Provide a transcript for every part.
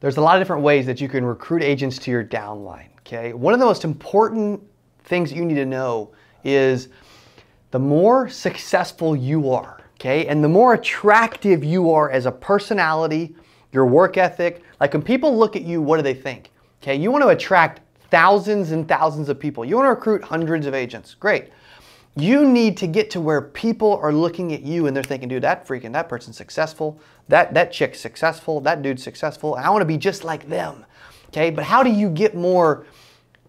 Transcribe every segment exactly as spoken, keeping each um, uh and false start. There's a lot of different ways that you can recruit agents to your downline, okay? One of the most important things you need to know is the more successful you are, okay, and the more attractive you are as a personality, your work ethic, like when people look at you, what do they think? Okay, you want to attract thousands and thousands of people. You want to recruit hundreds of agents, great. You need to get to where people are looking at you and they're thinking, dude, that freaking, that person's successful, that, that chick's successful, that dude's successful, and I want to be just like them, okay? But how do you get more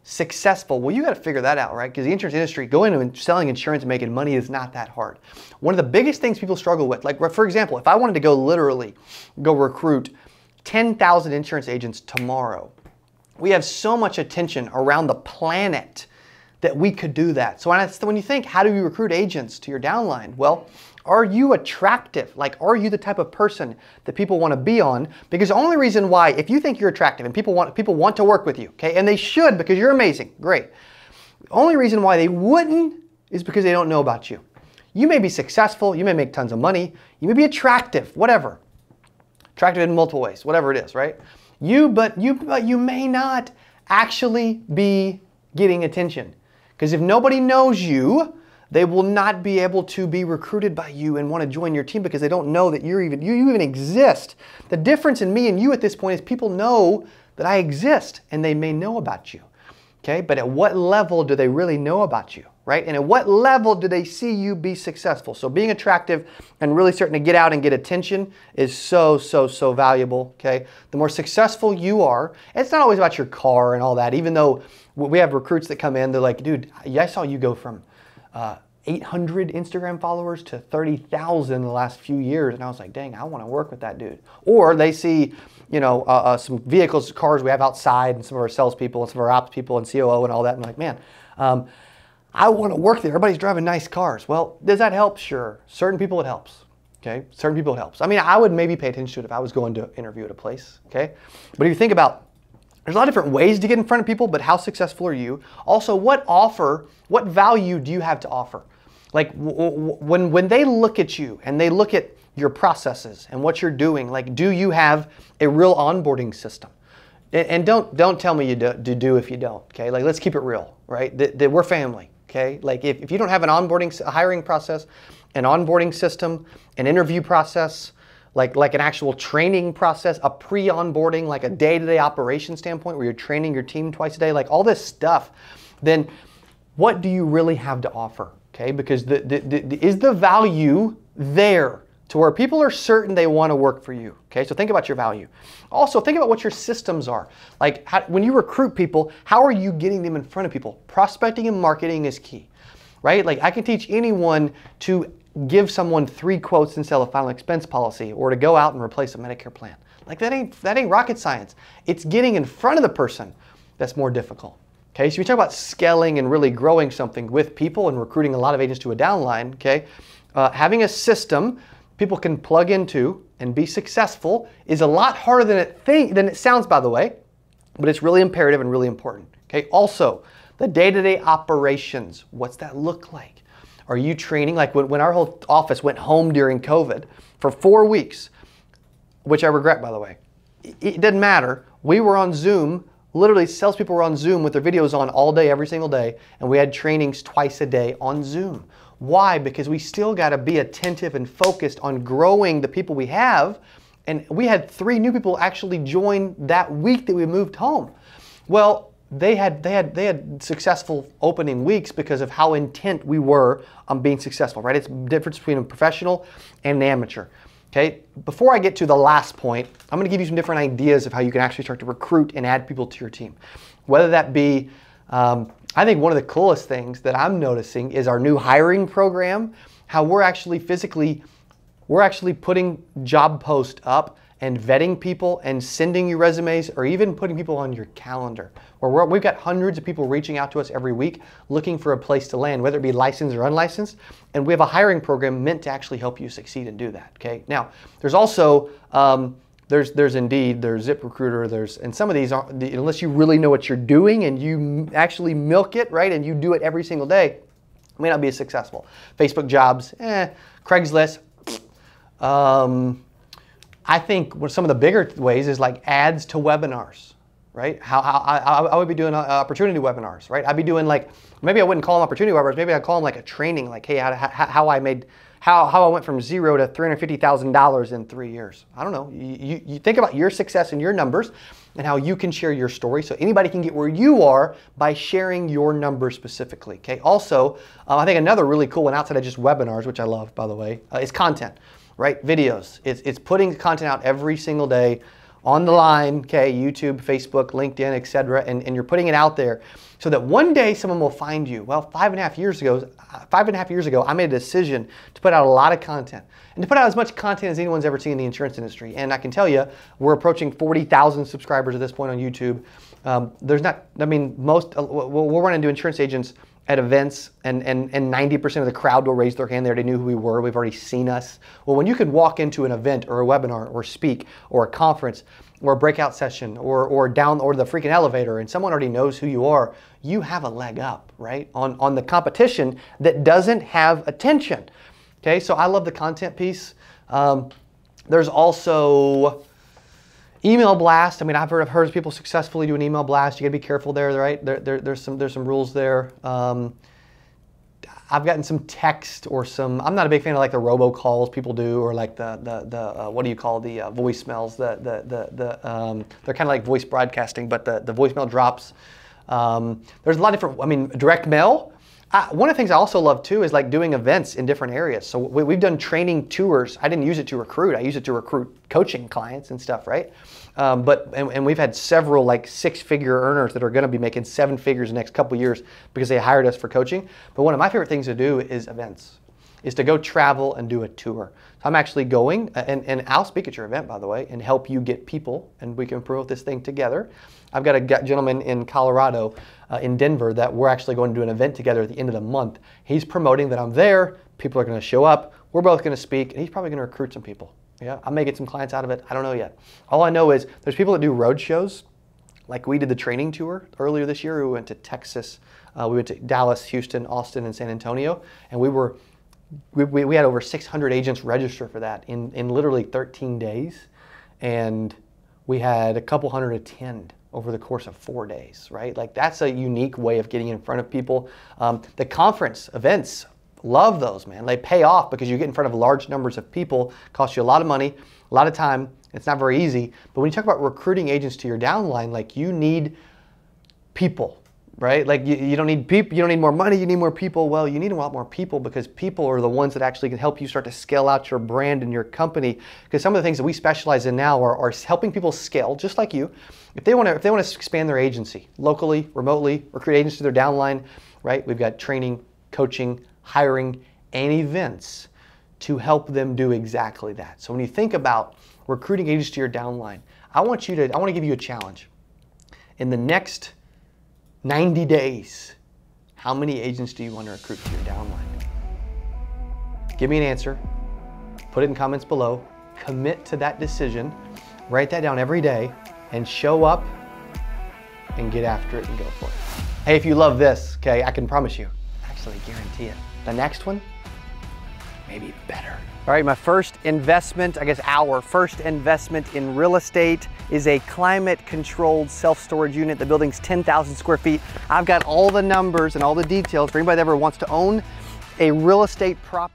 successful? Well, you got to figure that out, right? Because the insurance industry, going into selling insurance and making money is not that hard. One of the biggest things people struggle with, like for example, if I wanted to go literally go recruit ten thousand insurance agents tomorrow, we have so much attention around the planet that we could do that. So when, I, when you think, how do you recruit agents to your downline? Well, are you attractive? Like, are you the type of person that people want to be on? Because the only reason why, if you think you're attractive and people want, people want to work with you, okay, and they should because you're amazing, great. The only reason why they wouldn't is because they don't know about you. You may be successful, you may make tons of money, you may be attractive, whatever. Attractive in multiple ways, whatever it is, right? You, but you, but you may not actually be getting attention. Because if nobody knows you, they will not be able to be recruited by you and want to join your team because they don't know that you're even, you even exist. The difference in me and you at this point is people know that I exist and they may know about you, okay? But at what level do they really know about you, right? And at what level do they see you be successful? So being attractive and really starting to get out and get attention is so, so, so valuable, okay? The more successful you are, and it's not always about your car and all that, even though we have recruits that come in, they're like, dude, I saw you go from uh, eight hundred Instagram followers to thirty thousand in the last few years. And I was like, dang, I want to work with that dude. Or they see, you know, uh, uh, some vehicles, cars we have outside and some of our salespeople and some of our ops people and C O O and all that. And I'm like, man, um, I want to work there. Everybody's driving nice cars. Well, does that help? Sure. Certain people it helps. Okay. Certain people it helps. I mean, I would maybe pay attention to it if I was going to interview at a place. Okay. But if you think about, there's a lot of different ways to get in front of people, but how successful are you? Also, what offer, what value do you have to offer? Like w w when, when they look at you and they look at your processes and what you're doing, like do you have a real onboarding system? And, and don't, don't tell me you do, do, do if you don't, okay? Like let's keep it real, right? That, that we're family, okay? Like if, if you don't have an onboarding, a hiring process, an onboarding system, an interview process, Like, like an actual training process, a pre-onboarding, like a day-to-day operation standpoint where you're training your team twice a day, like all this stuff, then what do you really have to offer, okay? Because the, the, the, is the value there to where people are certain they want to work for you, okay? So think about your value. Also, think about what your systems are. Like how, when you recruit people, how are you getting them in front of people? Prospecting and marketing is key, right? Like I can teach anyone to give someone three quotes and sell a final expense policy or to go out and replace a Medicare plan. Like that ain't, that ain't rocket science. It's getting in front of the person that's more difficult. Okay, so we talk about scaling and really growing something with people and recruiting a lot of agents to a downline, okay? Uh, having a system people can plug into and be successful is a lot harder than it, think, than it sounds, by the way, but it's really imperative and really important, okay? Also, the day-to-day operations, what's that look like? Are you training? Like when, when our whole office went home during COVID for four weeks, which I regret, by the way, it, it didn't matter. We were on Zoom, literally salespeople were on Zoom with their videos on all day, every single day, and we had trainings twice a day on Zoom. Why? Because we still got to be attentive and focused on growing the people we have, and we had three new people actually join that week that we moved home. Well, They had, they, had, they had successful opening weeks because of how intent we were on being successful, right? It's the difference between a professional and an amateur, okay? Before I get to the last point, I'm going to give you some different ideas of how you can actually start to recruit and add people to your team. Whether that be, um, I think one of the coolest things that I'm noticing is our new hiring program, how we're actually physically, we're actually putting job posts up and vetting people and sending you resumes or even putting people on your calendar. Where we're, we've got hundreds of people reaching out to us every week looking for a place to land, whether it be licensed or unlicensed. And we have a hiring program meant to actually help you succeed and do that, okay? Now, there's also, um, there's, there's Indeed, there's ZipRecruiter, there's, and some of these, are, unless you really know what you're doing and you actually milk it, right, and you do it every single day, it may not be as successful. Facebook jobs, eh, Craigslist, um, I think some of the bigger ways is like ads to webinars, right? How, how I, I would be doing opportunity webinars, right? I'd be doing like, maybe I wouldn't call them opportunity webinars, maybe I'd call them like a training, like, hey, how, how I made, how, how I went from zero to three hundred fifty thousand dollars in three years. I don't know, you, you, you think about your success and your numbers and how you can share your story so anybody can get where you are by sharing your numbers specifically, okay? Also, uh, I think another really cool one outside of just webinars, which I love, by the way, uh, is content, right? Videos, it's, it's putting content out every single day on the line, okay, YouTube, Facebook, LinkedIn, et cetera, and, and you're putting it out there so that one day someone will find you. Well, five and a half years ago, five and a half years ago, I made a decision to put out a lot of content and to put out as much content as anyone's ever seen in the insurance industry. And I can tell you, we're approaching forty thousand subscribers at this point on YouTube. Um, there's not, I mean, most, uh, we'll run into insurance agents at events and and and ninety percent of the crowd will raise their hand. They already knew who we were, we've already seen us. Well, when you can walk into an event or a webinar or speak or a conference or a breakout session or or down or the freaking elevator and someone already knows who you are, you have a leg up, right? On, on the competition that doesn't have attention, okay? So I love the content piece. Um, there's also email blast. I mean, I've heard, I've heard people successfully do an email blast. You gotta be careful there, right? There, there, there's some there's some rules there. Um, I've gotten some text or some, I'm not a big fan of like the robocalls people do or like the, the, the uh, what do you call the uh, voicemails, the, the, the, the um, they're kind of like voice broadcasting, but the, the voicemail drops. Um, there's a lot of different, I mean, direct mail. I, one of the things I also love too is like doing events in different areas. So we, we've done training tours. I didn't use it to recruit. I use it to recruit coaching clients and stuff, right? Um, but and, and we've had several like six-figure earners that are going to be making seven figures in the next couple of years because they hired us for coaching. But one of my favorite things to do is events, is to go travel and do a tour. So I'm actually going, and, and I'll speak at your event, by the way, and help you get people, and we can promote this thing together. I've got a gentleman in Colorado, uh, in Denver, that we're actually going to do an event together at the end of the month. He's promoting that I'm there, people are gonna show up, we're both gonna speak, and he's probably gonna recruit some people. Yeah, I may get some clients out of it, I don't know yet. All I know is there's people that do road shows, like we did the training tour earlier this year. We went to Texas, uh, we went to Dallas, Houston, Austin, and San Antonio, and we were We, we, we had over six hundred agents register for that in, in literally thirteen days, and we had a couple hundred attend over the course of four days, right? Like that's a unique way of getting in front of people. Um, the conference events, love those, man. They pay off because you get in front of large numbers of people, cost you a lot of money, a lot of time. It's not very easy, but when you talk about recruiting agents to your downline, like you need people. Right? Like you, you don't need people, you don't need more money, you need more people. Well, you need a lot more people because people are the ones that actually can help you start to scale out your brand and your company. Because some of the things that we specialize in now are, are helping people scale, just like you. If they want to, if they want to expand their agency locally, remotely, recruit agents to their downline, right? We've got training, coaching, hiring, and events to help them do exactly that. So when you think about recruiting agents to your downline, I want you to, I want to give you a challenge. In the next ninety days, how many agents do you want to recruit to your downline? Give me an answer, put it in comments below, commit to that decision, write that down every day, and show up and get after it and go for it. Hey, if you love this, okay, I can promise you, actually guarantee it, the next one may be better. All right, my first investment, I guess our first investment in real estate is a climate-controlled self-storage unit. The building's ten thousand square feet. I've got all the numbers and all the details for anybody that ever wants to own a real estate property.